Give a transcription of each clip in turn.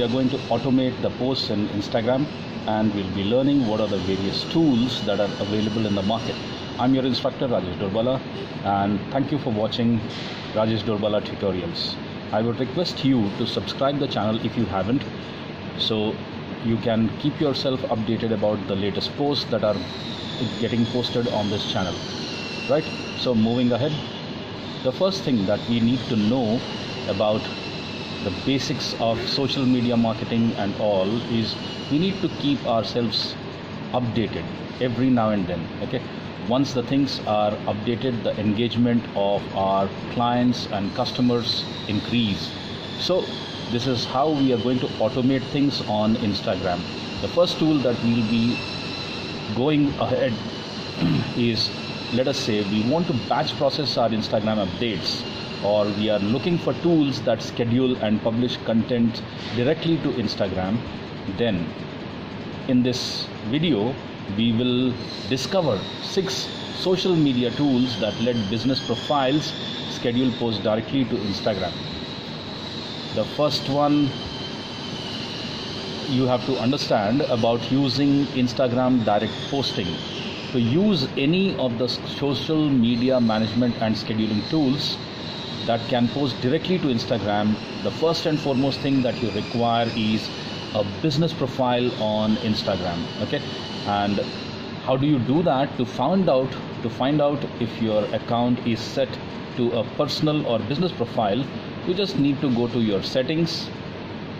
we are going to automate the posts in Instagram, and we'll be learning what are the various tools that are available in the market. I'm your instructor, Rajesh Dorbala, and thank you for watching Rajesh Dorbala Tutorials. I would request you to subscribe the channel if you haven't, so you can keep yourself updated about the latest posts that are getting posted on this channel. Right, so moving ahead, the first thing that we need to know about the basics of social media marketing and all is we need to keep ourselves updated every now and then. Okay, once the things are updated, the engagement of our clients and customers increase. So this is how we are going to automate things on Instagram. The first tool that we'll be going ahead is, let us say we want to batch process our Instagram updates, or we are looking for tools that schedule and publish content directly to Instagram, then in this video we will discover 6 social media tools that let business profiles schedule posts directly to Instagram. The first one you have to understand about using Instagram direct posting. To use any of the social media management and scheduling tools that can post directly to Instagram, the first and foremost thing that you require is a business profile on Instagram. Okay, and how do you do that? To find out if your account is set to a personal or business profile, you just need to go to your settings,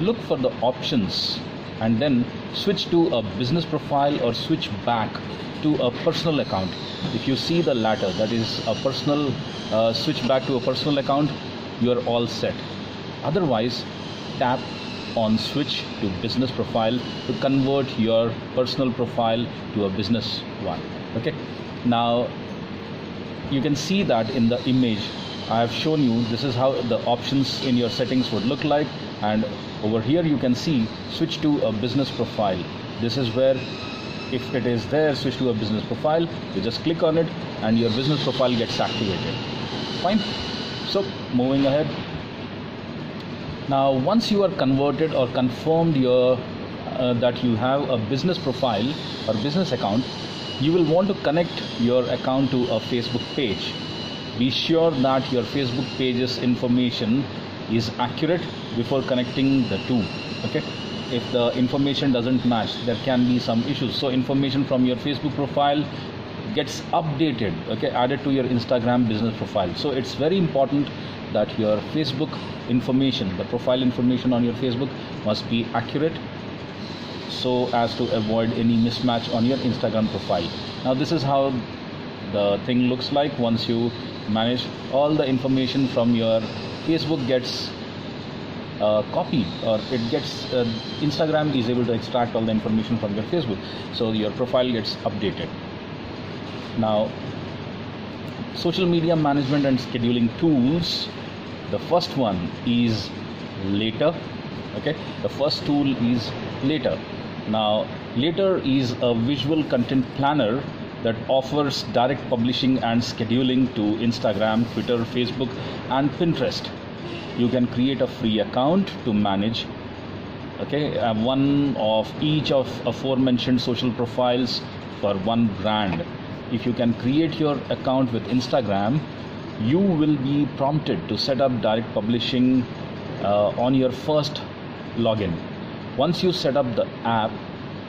look for the options, and then switch to a business profile or switch back to a personal account. If you see the latter, that is a personal, switch back to a personal account, you are all set. Otherwise, tap on switch to business profile to convert your personal profile to a business one. Okay, now you can see that in the image I have shown you, this is how the options in your settings would look like, and over here you can see switch to a business profile. This is where, if it is there, switch to a business profile, you just click on it and your business profile gets activated. Fine. So moving ahead, now once you are converted or confirmed your that you have a business profile or business account, you will want to connect your account to a Facebook page. Be sure that your Facebook page's information is accurate before connecting the two. Okay, if the information doesn't match, there can be some issues. So information from your Facebook profile gets updated, okay, added to your Instagram business profile. So it's very important that your Facebook information, the profile information on your Facebook, must be accurate so as to avoid any mismatch on your Instagram profile. Now this is how the thing looks like. Once you manage, all the information from your Facebook gets copied, or it gets Instagram is able to extract all the information from your Facebook, so your profile gets updated. Now social media management and scheduling tools, the first one is Later. Okay, the first tool is Later. Now Later is a visual content planner that offers direct publishing and scheduling to Instagram, Twitter, Facebook and Pinterest. You can create a free account to manage, okay, one of each of aforementioned social profiles for one brand. If you can create your account with Instagram, you will be prompted to set up direct publishing on your first login. Once you set up the app,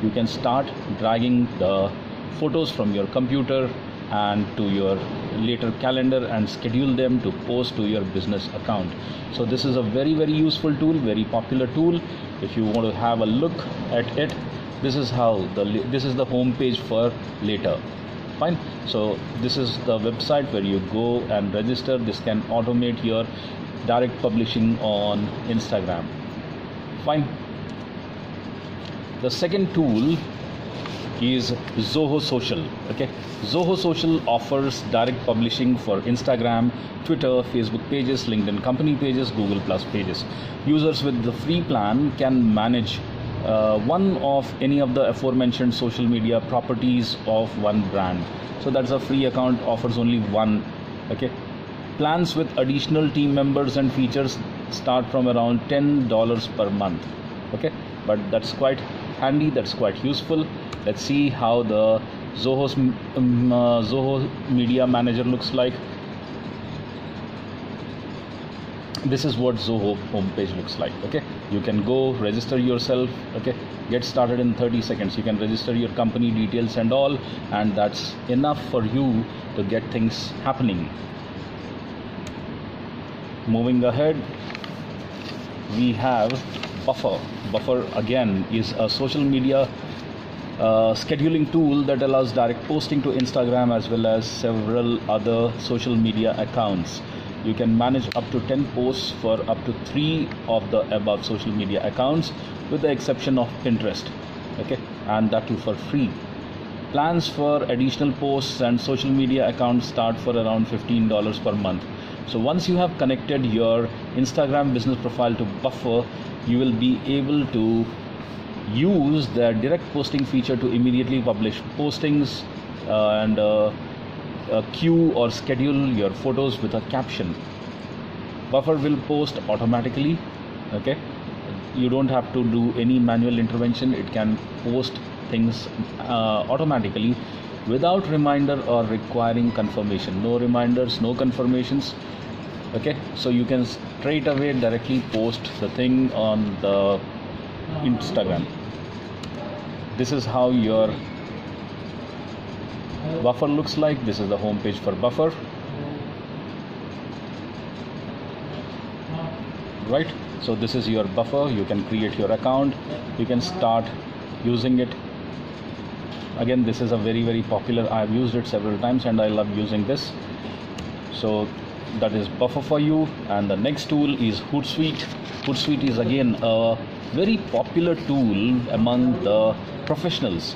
you can start dragging the photos from your computer and to your Later calendar and schedule them to post to your business account. So this is a very, very useful tool, very popular tool. If you want to have a look at it, this is how this is the home page for Later. Fine. So this is the website where you go and register. This can automate your direct publishing on Instagram. Fine. The second tool is Zoho Social. Okay, Zoho Social offers direct publishing for Instagram, Twitter, Facebook pages, LinkedIn company pages, Google Plus pages. Users with the free plan can manage one of any of the aforementioned social media properties of one brand. So that's a free account, offers only one. Okay, plans with additional team members and features start from around $10 per month. okay, but that's quite handy, that's quite useful. Let's see how the Zoho Media Manager looks like. This is what Zoho homepage looks like. Okay, you can go register yourself. Okay, get started in 30 seconds. You can register your company details and all, and that's enough for you to get things happening. Moving ahead, we have Buffer. Buffer again is a social media scheduling tool that allows direct posting to Instagram as well as several other social media accounts. You can manage up to 10 posts for up to 3 of the above social media accounts, with the exception of Pinterest, okay, and that too for free. Plans for additional posts and social media accounts start for around $15 per month. So once you have connected your Instagram business profile to Buffer, you will be able to use the direct posting feature to immediately publish postings queue or schedule your photos with a caption. Buffer will post automatically, okay, you don't have to do any manual intervention. It can post things automatically without reminder or requiring confirmation. No reminders, no confirmations, okay, so you can straight away directly post the thing on the Instagram. This is how your Buffer looks like. This is the home page for Buffer, right? So this is your Buffer. You can create your account, you can start using it. Again, this is a very, very popular. I have used it several times and I love using this. So that is Buffer for you. And the next tool is HootSuite. HootSuite is again a very popular tool among the professionals.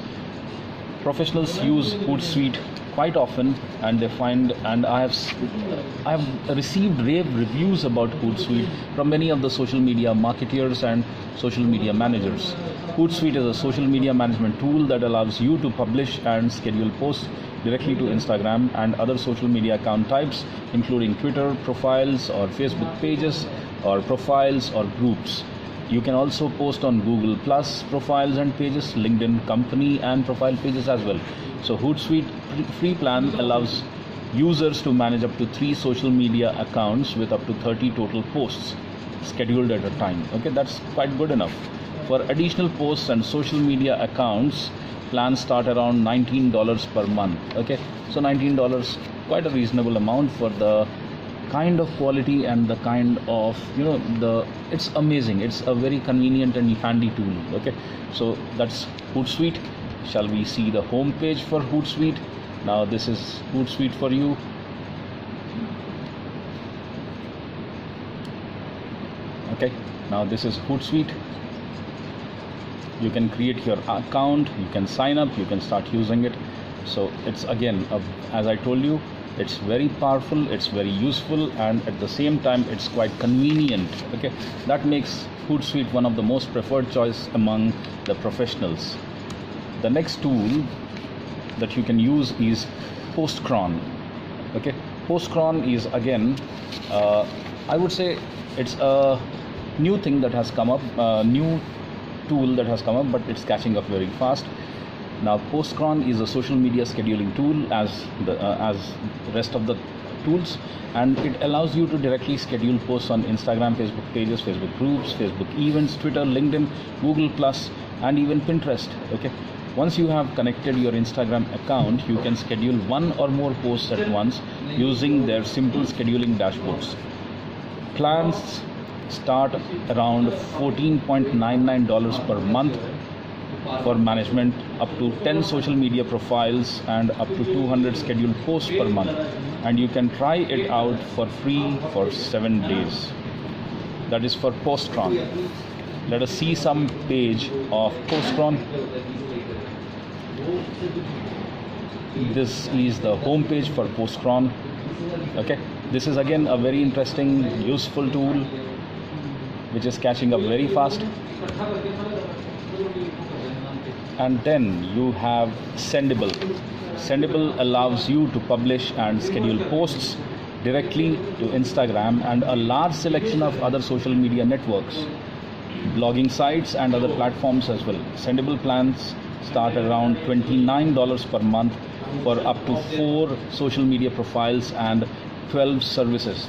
Professionals use HootSuite quite often, and they find, and I have received rave reviews about HootSuite from many of the social media marketeers and social media managers. HootSuite is a social media management tool that allows you to publish and schedule posts directly to Instagram and other social media account types, including Twitter profiles or Facebook pages or profiles or groups. You can also post on Google Plus profiles and pages, LinkedIn company and profile pages as well. So HootSuite free plan allows users to manage up to 3 social media accounts with up to 30 total posts scheduled at a time. Okay, that's quite good enough. For additional posts and social media accounts, plans start around $19 per month. Okay, so $19, quite a reasonable amount for the kind of quality and the kind of, you know, the, it's amazing. It's a very convenient and handy tool. Okay, so that's HootSuite. Shall we see the home page for HootSuite? Now this is HootSuite for you. Okay, now this is HootSuite. You can create your account, you can sign up, you can start using it. So it's again, as I told you, it's very powerful, it's very useful, and at the same time it's quite convenient. Okay, that makes HootSuite one of the most preferred choice among the professionals. The next tool that you can use is Postcron. Okay, Postcron is again, I would say it's a new thing that has come up, a new tool that has come up, but it's catching up very fast. Now Postcron is a social media scheduling tool as rest of the tools, and it allows you to directly schedule posts on Instagram, Facebook pages, Facebook groups, Facebook events, Twitter, LinkedIn, Google Plus, and even Pinterest. Okay, once you have connected your Instagram account, you can schedule 1 or more posts at once using their simple scheduling dashboards. Plans start around $14.99 per month for management, up to 10 social media profiles and up to 200 scheduled posts per month, and you can try it out for free for 7 days. That is for Postcron. Let us see some page of Postcron. This is the home page for Postcron. Okay, this is again a very interesting, useful tool which is catching up very fast. And then you have Sendible. Sendible allows you to publish and schedule posts directly to Instagram and a large selection of other social media networks. blogging sites and other platforms as well. Sendible plans start around $29 per month for up to 4 social media profiles and 12 services.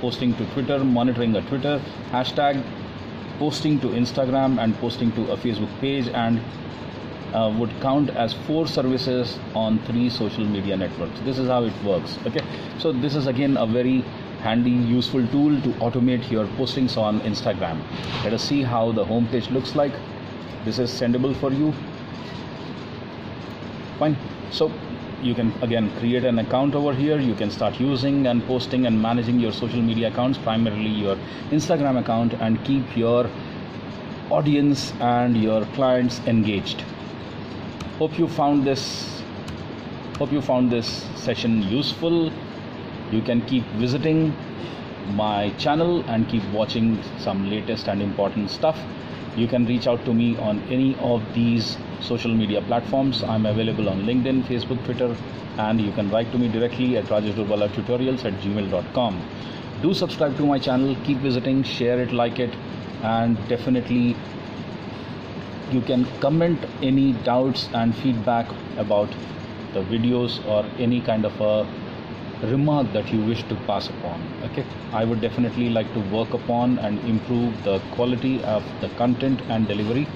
Posting to Twitter, monitoring a Twitter hashtag, posting to Instagram, and posting to a Facebook page, and would count as 4 services on 3 social media networks. This is how it works. Okay, so this is again a very handy, useful tool to automate your postings on Instagram. Let us see how the home page looks like. This is Sendible for you. Fine. So you can again create an account over here. You can start using and posting and managing your social media accounts, primarily your Instagram account, and keep your audience and your clients engaged. Hope you found this session useful. You can keep visiting my channel and keep watching some latest and important stuff. You can reach out to me on any of these social media platforms. I'm available on LinkedIn, Facebook, Twitter, and you can write to me directly at rajeshdorbalatutorials@gmail.com. Do subscribe to my channel, keep visiting, share it, like it, and definitely you can comment any doubts and feedback about the videos or any kind of a remark that you wish to pass upon. Okay, I would definitely like to work upon and improve the quality of the content and delivery.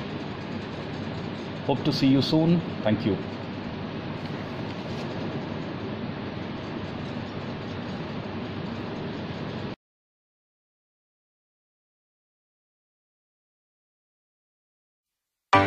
Hope to see you soon. Thank you.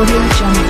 AudioJungle.